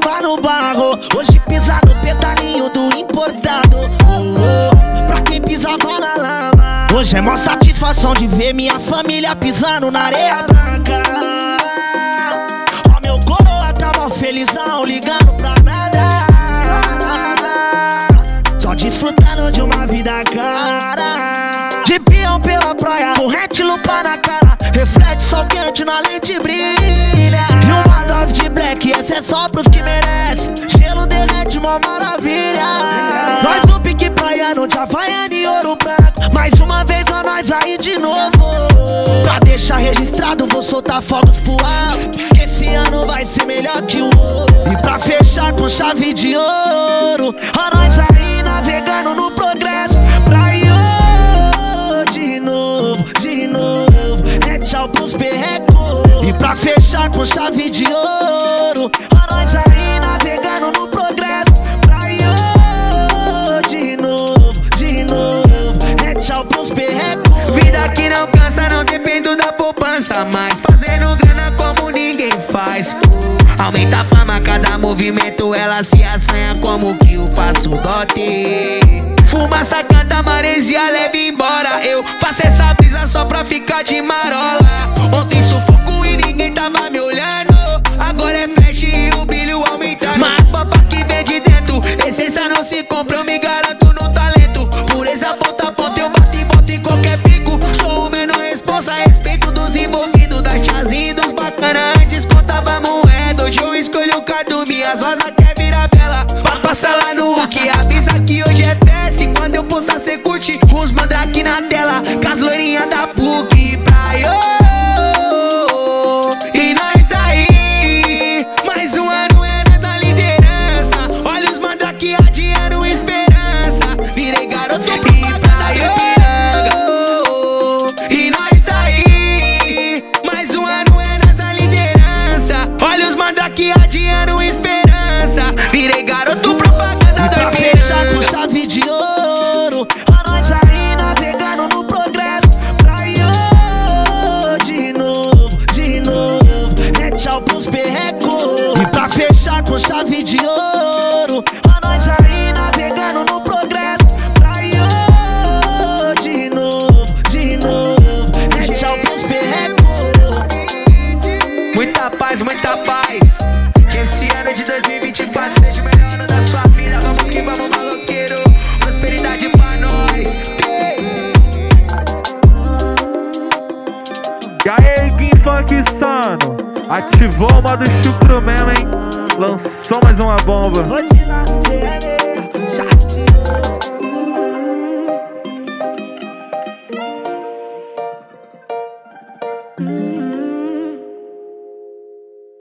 tava no barro, hoje pisa no pedalinho do importado. Pra quem pisava na lama, hoje é mó satisfação de ver minha família pisando na areia branca. Ó, meu coroa tava felizão, ligando pra nada, só desfrutando de uma vida cara. De peão pela praia, corrente lupa na cara, reflete sol quente na lente brilha. E uma dose de black, essa é só pros que merecem, gelo derrete, mó maravilha. Nós no pique praiano de Havaiana e ouro branco, mais uma vez a nós aí de novo. Pra deixar registrado, vou soltar fogos pro alto, que esse ano vai ser melhor que o outro. E pra fechar com chave de ouro, a nós aí navegando no progresso. Pra ir de novo, é tchau pros perrecos. E pra fechar com chave de ouro, a nós aí navegando no progresso. Pra ir de novo, é tchau pros perrecos. Vida que não cansa, não dependo da poupança, mas fazendo grana como ninguém faz. Aumenta a fama, cada movimento ela se assanha, como que eu faço dote. Fumaça, canta, maresia, leva embora. Eu faço essa brisa só pra ficar de marola. Ontem sufoco e ninguém tava me olhando, agora é flash e o brilho aumentando. Mas papa que vem de dentro, essência não se compra, eu me garanto no talento. Pureza, ponta a ponta, eu bato e boto em qualquer pico. Sou o menor responsa a respeito dos envolvidos, das chazinha e dos bacanas. Antes contava moeda, hoje eu escolho o cardo, minhas rosas quer virar bela. Vai passar lá no Huck, avisa que hoje é festa. Quando eu postar, cê curte os mandrake na tela, com as loirinhas da PUC. Praia, e nós aí, mais um ano é nós na liderança. Olha os mandrake adiando esperança, virei garoto e praia, e nós aí, mais um ano é nós na liderança. Olha os mandrake adiando esperança, virei garoto propaganda da fechar com chave de ouro. Com chave de ouro, a nós aí navegando no progresso. Pra ir de novo, é tchau pros perrecos. Muita paz, que esse ano de 2024 seja o melhor ano da sua vida. Vamos que vamos, maloqueiro, prosperidade pra nós. E aí, Kim Funk Sano, ativou o modo chucro mesmo, hein? Lançou mais uma bomba.